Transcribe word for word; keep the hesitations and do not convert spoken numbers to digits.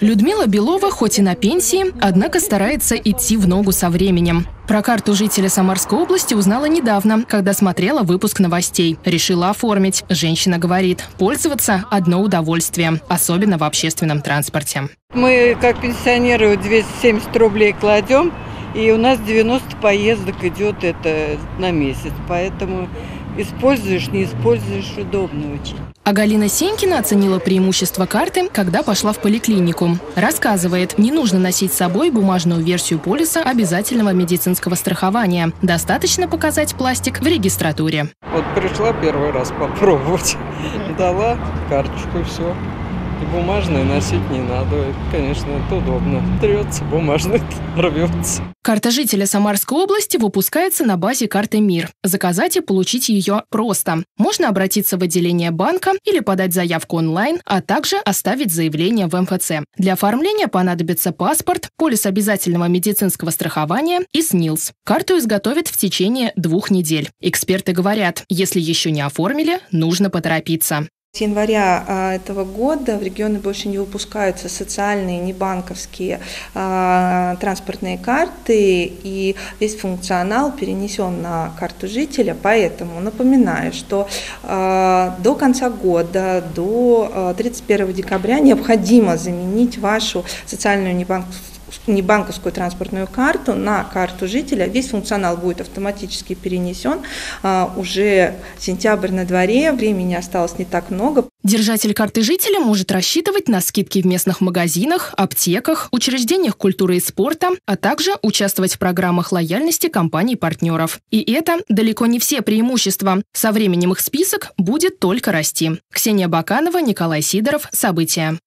Людмила Белова хоть и на пенсии, однако старается идти в ногу со временем. Про карту жителя Самарской области узнала недавно, когда смотрела выпуск новостей. Решила оформить. Женщина говорит, пользоваться одно удовольствие, особенно в общественном транспорте. Мы, как пенсионеры, двести семьдесят рублей кладем, и у нас девяносто поездок идет это на месяц, поэтому используешь, не используешь, удобно очень. А Галина Сенькина оценила преимущество карты, когда пошла в поликлинику. Рассказывает, не нужно носить с собой бумажную версию полиса обязательного медицинского страхования. Достаточно показать пластик в регистратуре. Вот пришла первый раз попробовать, дала карточку, все. И бумажные носить не надо. Это, конечно, это удобно. Трется, бумажный рвется. Карта жителя Самарской области выпускается на базе карты МИР. Заказать и получить ее просто. Можно обратиться в отделение банка или подать заявку онлайн, а также оставить заявление в эм эф цэ. Для оформления понадобится паспорт, полис обязательного медицинского страхования и СНИЛС. Карту изготовят в течение двух недель. Эксперты говорят, если еще не оформили, нужно поторопиться. С января этого года в регионы больше не выпускаются социальные, небанковские а, транспортные карты, и весь функционал перенесен на карту жителя. Поэтому напоминаю, что а, до конца года, до тридцать первого декабря необходимо заменить вашу социальную небанковскую не банковскую транспортную карту на карту жителя. Весь функционал будет автоматически перенесен. А, уже сентябрь на дворе, времени осталось не так много. Держатель карты жителя может рассчитывать на скидки в местных магазинах, аптеках, учреждениях культуры и спорта, а также участвовать в программах лояльности компаний-партнеров. И это далеко не все преимущества. Со временем их список будет только расти. Ксения Баканова, Николай Сидоров. События.